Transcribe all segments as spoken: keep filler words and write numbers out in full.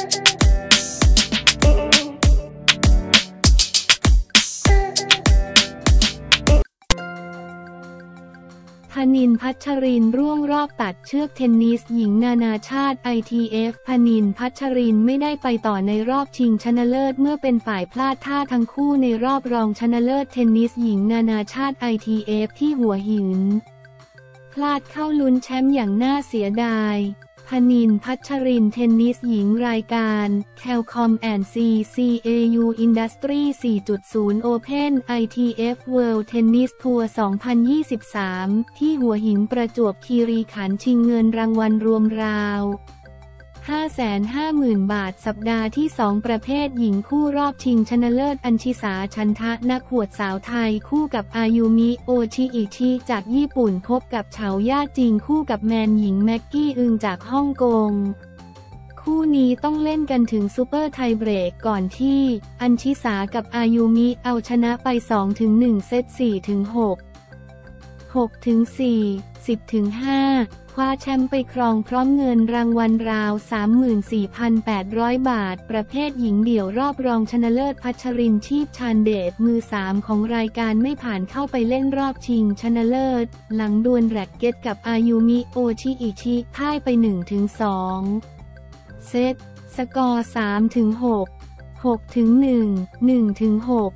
ธนินทร์ พัชรินทร์ร่วงรอบตัดเชือกเทนนิสหญิงนานาชาติ ไอ ที เอฟ ธนินทร์ พัชรินทร์ไม่ได้ไปต่อในรอบชิงชนะเลิศเมื่อเป็นฝ่ายพลาดท่าทั้งคู่ในรอบรองชนะเลิศเทนนิสหญิงนานาชาติ ไอ ที เอฟ ที่หัวหินพลาดเข้าลุ้นแชมป์อย่างน่าเสียดายธนินทร์ พัชรินทร์เทนนิสหญิงรายการ Calcom แอนด์ ซี ซี เอยู Industry สี่จุดศูนย์ Open ไอ ที เอฟ World Tennis Tour สองพันยี่สิบสามที่หัวหินประจวบคีรีขันธ์ชิงเงินรางวัลรวมราวห้าแสนห้าหมื่น บาทสัปดาห์ที่สองประเภทหญิงคู่รอบชิงชนะเลิศอัญชิสาชันทะนักขวดสาวไทยคู่กับอายุมิโอชิอิชิจากญี่ปุ่นพบกับเฉาย่าจิงคู่กับแมนหญิงแม็กกี้อึงจากฮ่องกงคู่นี้ต้องเล่นกันถึงซูเปอร์ไทเบรกก่อนที่อัญชิสากับอายุมิเอาชนะไป สองต่อหนึ่ง เซต สี่ต่อหก หกต่อสี่ สิบต่อห้าคว้าแชมป์ไปครองพร้อมเงินรางวัลราว สามหมื่นสี่พันแปดร้อย บาทประเภทหญิงเดี่ยวรอบรองชนะเลิศพัชรินทร์ ชีพชานเดชมือสามของรายการไม่ผ่านเข้าไปเล่นรอบชิงชนะเลิศหลังดวลแร็คเก็ตกับอายุมิโอชิอิชิพ่ายไป หนึ่งต่อสอง เซตสกอร์ สามต่อหก หกต่อหนึ่ง หนึ่งต่อหก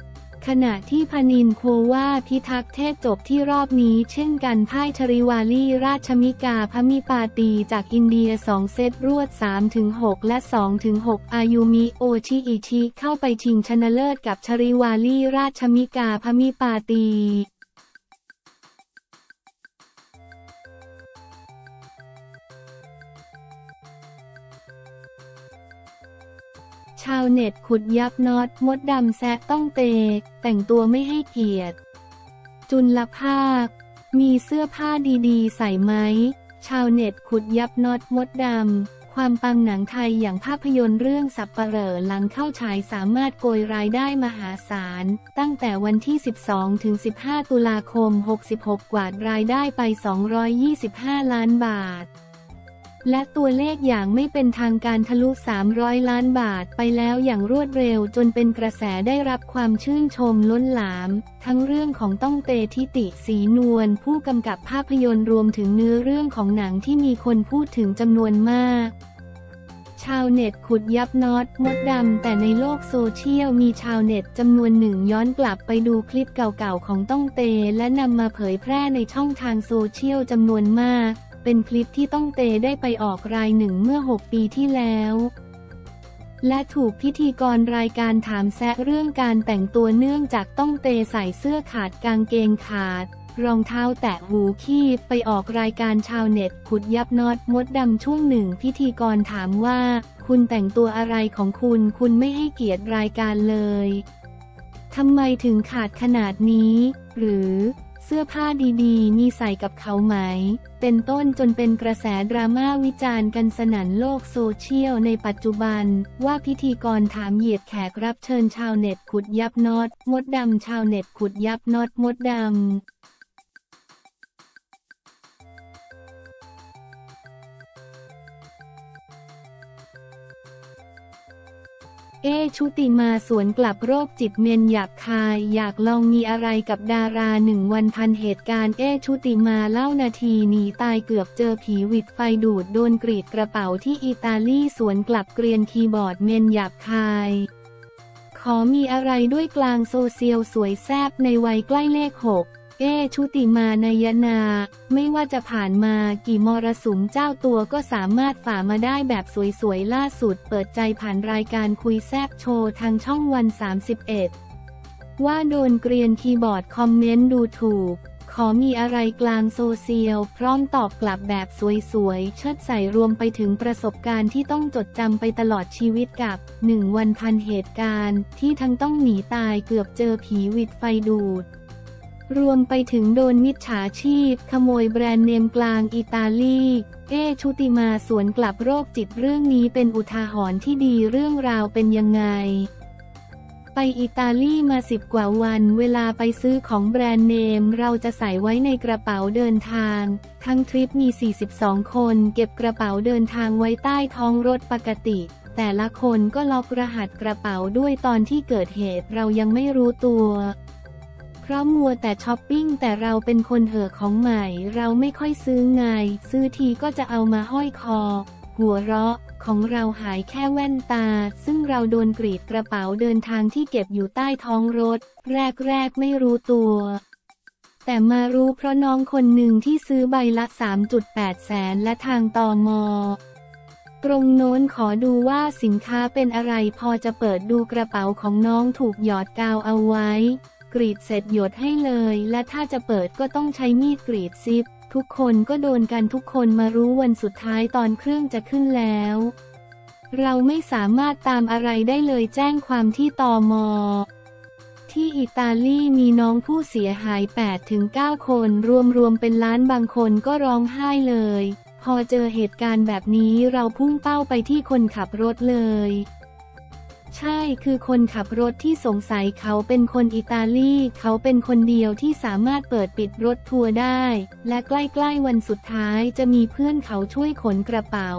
ขณะที่พนินโควาพิทักษ์เทศจบที่รอบนี้เช่นกันพ่ายชริวาลีราชมิกาพมิปาตีจากอินเดียสองเซตรวด สามต่อหก และ สองต่อหก อายุมิโอชิอิชิเข้าไปชิงชนะเลิศกับชริวาลีราชมิกาพมิปาตีชาวเน็ตขุดยับน็อตมดดำแซะต้องเตะแต่งตัวไม่ให้เกียรติจุลภาคมีเสื้อผ้าดีๆใส่ไหมชาวเน็ตขุดยับน็อตมดดำความปังหนังไทยอย่างภาพยนตร์เรื่องสัปเหร่อหลังเข้าฉายสามารถโกยรายได้มหาศาลตั้งแต่วันที่ สิบสองถึงสิบห้า ตุลาคม หกสิบหก กว่ารายได้ไป สองร้อยยี่สิบห้า ล้านบาทและตัวเลขอย่างไม่เป็นทางการทะลุ สามร้อย ล้านบาทไปแล้วอย่างรวดเร็วจนเป็นกระแสได้รับความชื่นชมล้นหลามทั้งเรื่องของต้องเตทิติศรีนวลผู้กำกับภาพยนตร์รวมถึงเนื้อเรื่องของหนังที่มีคนพูดถึงจำนวนมากชาวเน็ตขุดยับน็อตมดดำแต่ในโลกโซเชียลมีชาวเน็ตจำนวนหนึ่งย้อนกลับไปดูคลิปเก่าๆของต้องเตและนำมาเผยแพร่ในช่องทางโซเชียลจำนวนมากเป็นคลิปที่ต้องเตได้ไปออกรายหนึ่งเมื่อหกปีที่แล้วและถูกพิธีกรรายการถามแซะเรื่องการแต่งตัวเนื่องจากต้องเตใส่เสื้อขาดกางเกงขาดรองเท้าแตะหูคีบไปออกรายการชาวเน็ตขุดยับน็อตมดดำช่วงหนึ่งพิธีกรถามว่าคุณแต่งตัวอะไรของคุณคุณไม่ให้เกียรติรายการเลยทำไมถึงขาดขนาดนี้หรือเสื้อผ้าดีๆมีใส่กับเขาไหมเป็นต้นจนเป็นกระแสดราม่าวิจารณ์กันสนั่นโลกโซเชียลในปัจจุบันว่าพิธีกรถามเหยียดแขกรับเชิญชาวเน็ตขุดยับน็อตมดดำชาวเน็ตขุดยับน็อตมดดำเอชุติมาสวนกลับโรคจิตเมนหยาบคายอยากลองมีอะไรกับดาราหนึ่งวันพันเหตุการณ์เอชุติมาเล่านาทีหนีตายเกือบเจอผีหวิดไฟดูดโดนกรีดกระเป๋าที่อิตาลีสวนกลับเกรียนคีย์บอร์ดเมนหยาบคายขอมีอะไรด้วยกลางโซเชียลสวยแซบในวัยใกล้เลขหกเอชุติมานายนาไม่ว่าจะผ่านมากี่มรสุมเจ้าตัวก็สามารถฝ่ามาได้แบบสวยๆล่าสุดเปิดใจผ่านรายการคุยแซบโชว์ทางช่องวันสามสิบเอ็ดว่าโดนเกรียนคีย์บอร์ดคอมเมนต์ดูถูกขอมีอะไรกลางโซเชียลพร้อมตอบกลับแบบสวยๆเชิดใส่รวมไปถึงประสบการณ์ที่ต้องจดจำไปตลอดชีวิตกับหนึ่งวันพันเหตุการณ์ที่ทั้งต้องหนีตายเกือบเจอผีหวิดไฟดูดรวมไปถึงโดนมิจฉาชีพขโมยแบรนด์เนมกลางอิตาลีเอชุติมาสวนกลับโรคจิตเรื่องนี้เป็นอุทาหรณ์ที่ดีเรื่องราวเป็นยังไงไปอิตาลีมาสิบกว่าวันเวลาไปซื้อของแบรนด์เนมเราจะใส่ไว้ในกระเป๋าเดินทางทั้งทริปมีสี่สิบสองคนเก็บกระเป๋าเดินทางไว้ใต้ท้องรถปกติ แต่ละคนก็ล็อกรหัสกระเป๋าด้วยตอนที่เกิดเหตุเรายังไม่รู้ตัวเพราะมัวแต่ช้อปปิ้งแต่เราเป็นคนเห่อของใหม่เราไม่ค่อยซื้อไงซื้อทีก็จะเอามาห้อยคอหัวเราะของเราหายแค่แว่นตาซึ่งเราโดนกรีดกระเป๋าเดินทางที่เก็บอยู่ใต้ท้องรถแรกๆไม่รู้ตัวแต่มารู้เพราะน้องคนหนึ่งที่ซื้อใบละ สามจุดแปดแสนและทางตม.ตรงโน้นขอดูว่าสินค้าเป็นอะไรพอจะเปิดดูกระเป๋าของน้องถูกหยอดกาวเอาไว้กรีดเสร็จหยดให้เลยและถ้าจะเปิดก็ต้องใช้มีดกรีดซิปทุกคนก็โดนกันทุกคนมารู้วันสุดท้ายตอนเครื่องจะขึ้นแล้วเราไม่สามารถตามอะไรได้เลยแจ้งความที่ตม.ที่อิตาลีมีน้องผู้เสียหาย แปดถึงเก้า คนรวมๆเป็นล้านบางคนก็ร้องไห้เลยพอเจอเหตุการณ์แบบนี้เราพุ่งเป้าไปที่คนขับรถเลยใช่คือคนขับรถที่สงสัยเขาเป็นคนอิตาลีเขาเป็นคนเดียวที่สามารถเปิดปิดรถทัวร์ได้และใกล้ๆวันสุดท้ายจะมีเพื่อนเขาช่วยขนกระเป๋า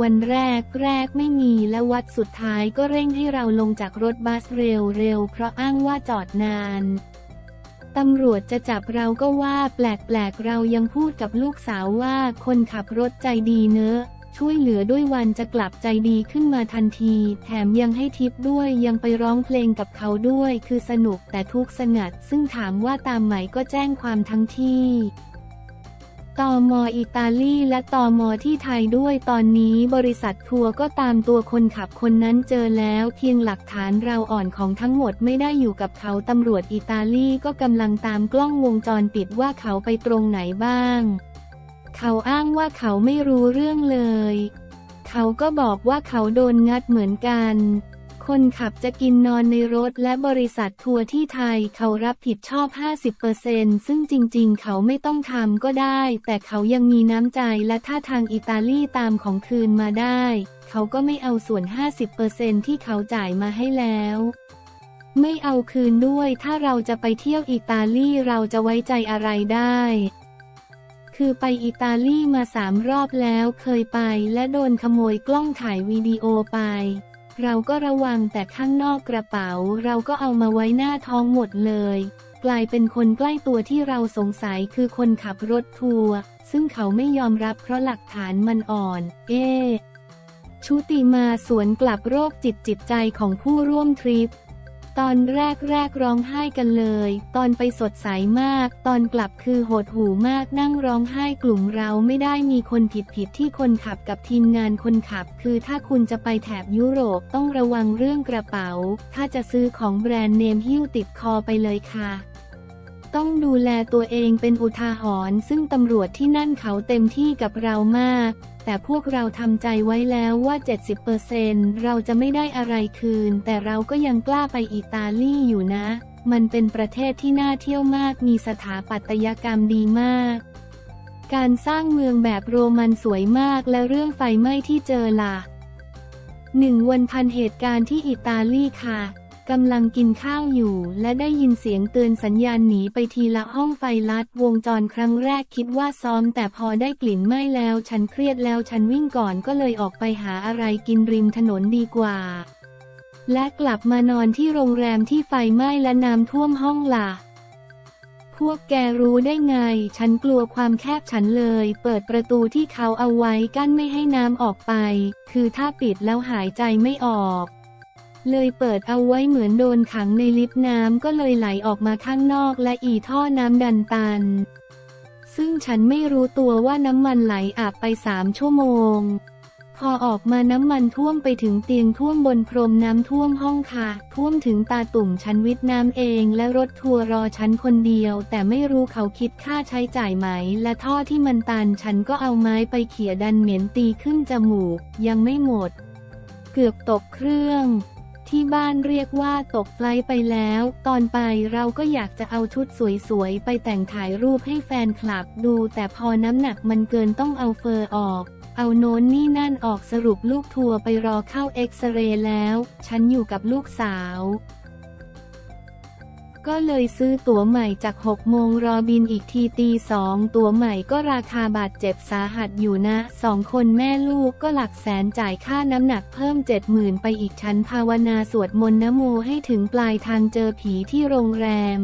วันแรกแรกไม่มีและวัดสุดท้ายก็เร่งให้เราลงจากรถบัสเร็วๆเพราะอ้างว่าจอดนานตำรวจจะจับเราก็ว่าแปลกๆเรายังพูดกับลูกสาวว่าคนขับรถใจดีเนอะช่วยเหลือด้วยวันจะกลับใจดีขึ้นมาทันทีแถมยังให้ทิปด้วยยังไปร้องเพลงกับเขาด้วยคือสนุกแต่ทุกข์สงัดซึ่งถามว่าตามไหมก็แจ้งความทั้งที่ตม.อิตาลีและตม.ที่ไทยด้วยตอนนี้บริษัททัวร์ก็ตามตัวคนขับคนนั้นเจอแล้วเพียงหลักฐานเราอ่อนของทั้งหมดไม่ได้อยู่กับเขาตำรวจอิตาลีก็กำลังตามกล้องวงจรปิดว่าเขาไปตรงไหนบ้างเขาอ้างว่าเขาไม่รู้เรื่องเลยเขาก็บอกว่าเขาโดนงัดเหมือนกันคนขับจะกินนอนในรถและบริษัททัวร์ที่ไทยเขารับผิดชอบ ห้าสิบเปอร์เซ็นต์ ซึ่งจริงๆเขาไม่ต้องทำก็ได้แต่เขายังมีน้ำใจและถ้าทางอิตาลีตามของคืนมาได้เขาก็ไม่เอาส่วน ห้าสิบเปอร์เซ็นต์ ที่เขาจ่ายมาให้แล้วไม่เอาคืนด้วยถ้าเราจะไปเที่ยวอิตาลีเราจะไว้ใจอะไรได้คือไปอิตาลีมาสามรอบแล้วเคยไปและโดนขโมยกล้องถ่ายวิดีโอไปเราก็ระวังแต่ข้างนอกกระเป๋าเราก็เอามาไว้หน้าท้องหมดเลยกลายเป็นคนใกล้ตัวที่เราสงสัยคือคนขับรถทัวร์ซึ่งเขาไม่ยอมรับเพราะหลักฐานมันอ่อนเอชุติมาสวนกลับโรคจิตจิตใจของผู้ร่วมทริปตอนแรกแรกร้องไห้กันเลยตอนไปสดใสมากตอนกลับคือหดหู่มากนั่งร้องไห้กลุ่มเราไม่ได้มีคนผิดผิดที่คนขับกับทีมงานคนขับคือถ้าคุณจะไปแถบยุโรปต้องระวังเรื่องกระเป๋าถ้าจะซื้อของแบรนด์เนมหิ้วติดคอไปเลยค่ะต้องดูแลตัวเองเป็นอุทาหรณ์ซึ่งตำรวจที่นั่นเขาเต็มที่กับเรามากแต่พวกเราทำใจไว้แล้วว่า เจ็ดสิบเปอร์เซ็นต์ เราจะไม่ได้อะไรคืนแต่เราก็ยังกล้าไปอิตาลีอยู่นะมันเป็นประเทศที่น่าเที่ยวมากมีสถาปัตยกรรมดีมากการสร้างเมืองแบบโรมันสวยมากและเรื่องไฟไหม้ที่เจอล่ะหนึ่งวันพันเหตุการณ์ที่อิตาลีค่ะกำลังกินข้าวอยู่และได้ยินเสียงเตือนสัญญาณหนีไปทีละห้องไฟลัดวงจรครั้งแรกคิดว่าซ้อมแต่พอได้กลิ่นไหม้แล้วฉันเครียดแล้วฉันวิ่งก่อนก็เลยออกไปหาอะไรกินริมถนนดีกว่าและกลับมานอนที่โรงแรมที่ไฟไหม้และน้ำท่วมห้องล่ะพวกแกรู้ได้ไงฉันกลัวความแคบฉันเลยเปิดประตูที่เขาเอาไว้กั้นไม่ให้น้ำออกไปคือถ้าปิดแล้วหายใจไม่ออกเลยเปิดเอาไว้เหมือนโดนขังในลิฟต์น้ำก็เลยไหลออกมาข้างนอกและอีท่อน้ำดันตันซึ่งฉันไม่รู้ตัวว่าน้ำมันไหลอาบไปสามชั่วโมงพอออกมาน้ำมันท่วมไปถึงเตียงท่วมบนพรมน้ำท่วมห้องค่ะท่วมถึงตาตุ่มฉันวิทย์น้ำเองและรถทัวร์รอฉันคนเดียวแต่ไม่รู้เขาคิดค่าใช้จ่ายไหมและท่อที่มันตันฉันก็เอาไม้ไปเขี่ยดันเหม็นตีขึ้นจมูกยังไม่หมดเกือบตกเครื่องที่บ้านเรียกว่าตกไฟไปแล้วตอนไปเราก็อยากจะเอาชุดสวยๆไปแต่งถ่ายรูปให้แฟนคลับดูแต่พอน้ำหนักมันเกินต้องเอาเฟอร์ออกเอาโน้นนี่นั่นออกสรุปลูกทัวร์ไปรอเข้าเอ็กซเรย์แล้วฉันอยู่กับลูกสาว ก็เลยซื้อตั๋วใหม่จากหกโมงรอบินอีกทีตีสองตั๋วใหม่ก็ราคาบาดเจ็บสาหัสอยู่นะสองคนแม่ลูกก็หลักแสนจ่ายค่าน้ำหนักเพิ่มเจ็ดหมื่นไปอีกชั้นภาวนาสวดมนต์นะโมให้ถึงปลายทางเจอผีที่โรงแรม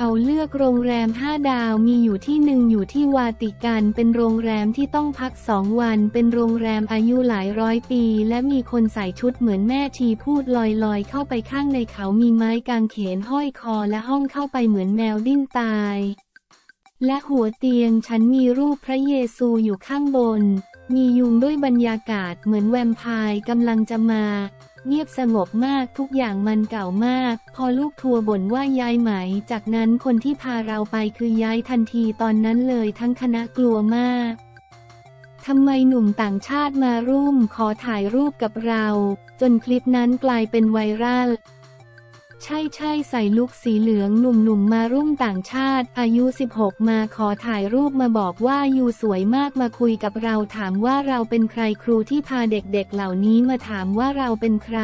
เขาเลือกโรงแรมห้าดาวมีอยู่ที่หนึ่งอยู่ที่วาติกันเป็นโรงแรมที่ต้องพักสองวันเป็นโรงแรมอายุหลายร้อยปีและมีคนใส่ชุดเหมือนแม่ชีพูดลอยๆเข้าไปข้างในเขามีไม้กางเขนห้อยคอและห้องเข้าไปเหมือนแมวดิ้นตายและหัวเตียงฉันมีรูปพระเยซูอยู่ข้างบนมียุงด้วยบรรยากาศเหมือนแวมไพร์กำลังจะมาเงียบสงบมากทุกอย่างมันเก่ามากพอลูกทัวร์บ่นว่าย้ายไหมจากนั้นคนที่พาเราไปคือย้ายทันทีตอนนั้นเลยทั้งคณะกลัวมากทำไมหนุ่มต่างชาติมาร่วมขอถ่ายรูปกับเราจนคลิปนั้นกลายเป็นไวรัลใช่ใช่ใส่ลุคสีเหลืองหนุ่มๆมารุ่มต่างชาติอายุสิบหกมาขอถ่ายรูปมาบอกว่ายูสวยมากมาคุยกับเราถามว่าเราเป็นใครครูที่พาเด็กๆเหล่านี้มาถามว่าเราเป็นใคร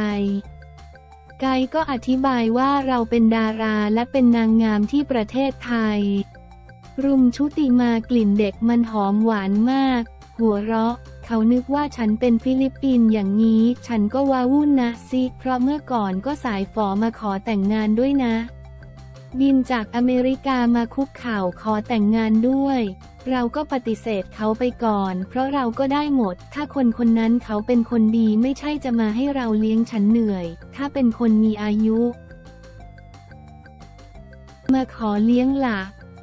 ไกด์ก็อธิบายว่าเราเป็นดาราและเป็นนางงามที่ประเทศไทยรุมชุติมากลิ่นเด็กมันหอมหวานมากหัวเราะเขานึกว่าฉันเป็นฟิลิปปินส์อย่างนี้ฉันก็ว้าวุ่นนะสิเพราะเมื่อก่อนก็สายฝอมาขอแต่งงานด้วยนะบินจากอเมริกามาคุกเข่าขอแต่งงานด้วยเราก็ปฏิเสธเขาไปก่อนเพราะเราก็ได้หมดถ้าคนคนนั้นเขาเป็นคนดีไม่ใช่จะมาให้เราเลี้ยงฉันเหนื่อยถ้าเป็นคนมีอายุมาขอเลี้ยงล่ะ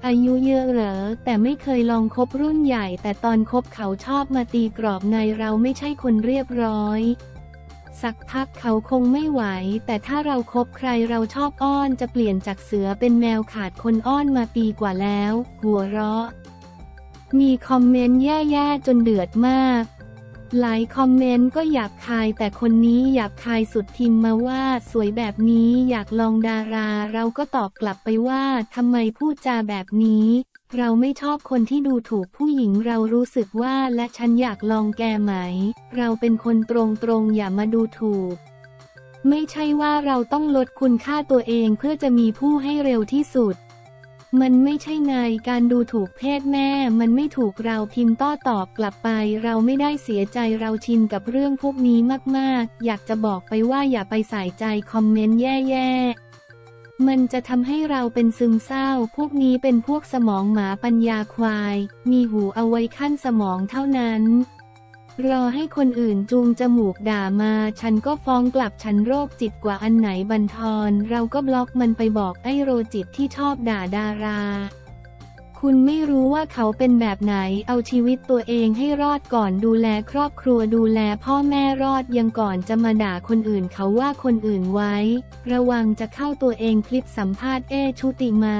อายุเยอะเหรอแต่ไม่เคยลองคบรุ่นใหญ่แต่ตอนคบเขาชอบมาตีกรอบในเราไม่ใช่คนเรียบร้อยสักพักเขาคงไม่ไหวแต่ถ้าเราคบใครเราชอบอ้อนจะเปลี่ยนจากเสือเป็นแมวขาดคนอ้อนมาปีกว่าแล้วหัวเราะมีคอมเมนต์แย่ๆจนเดือดมากหลายคอมเมนต์ก็หยาบคายแต่คนนี้หยาบคายสุดทิมมาว่าสวยแบบนี้อยากลองดาราเราก็ตอบกลับไปว่าทำไมพูดจาแบบนี้เราไม่ชอบคนที่ดูถูกผู้หญิงเรารู้สึกว่าและฉันอยากลองแกไหมเราเป็นคนตรงๆอย่ามาดูถูกไม่ใช่ว่าเราต้องลดคุณค่าตัวเองเพื่อจะมีผู้ให้เร็วที่สุดมันไม่ใช่ไงการดูถูกเพศแม่มันไม่ถูกเราพิมพ์ต้อตอบกลับไปเราไม่ได้เสียใจเราชินกับเรื่องพวกนี้มากๆอยากจะบอกไปว่าอย่าไปใส่ใจคอมเมนต์แย่ๆมันจะทำให้เราเป็นซึมเศร้าพวกนี้เป็นพวกสมองหมาปัญญาควายมีหูเอาไว้ขั้นสมองเท่านั้นรอให้คนอื่นจูงจมูกด่ามาฉันก็ฟ้องกลับฉันโรคจิตกว่าอันไหนบันทอนเราก็บล็อกมันไปบอกไอ้โรจิตที่ชอบด่าดาราคุณไม่รู้ว่าเขาเป็นแบบไหนเอาชีวิตตัวเองให้รอดก่อนดูแลครอบครัวดูแลพ่อแม่รอดยังก่อนจะมาด่าคนอื่นเขาว่าคนอื่นไว้ระวังจะเข้าตัวเองคลิปสัมภาษณ์เอชุติมา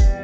right back.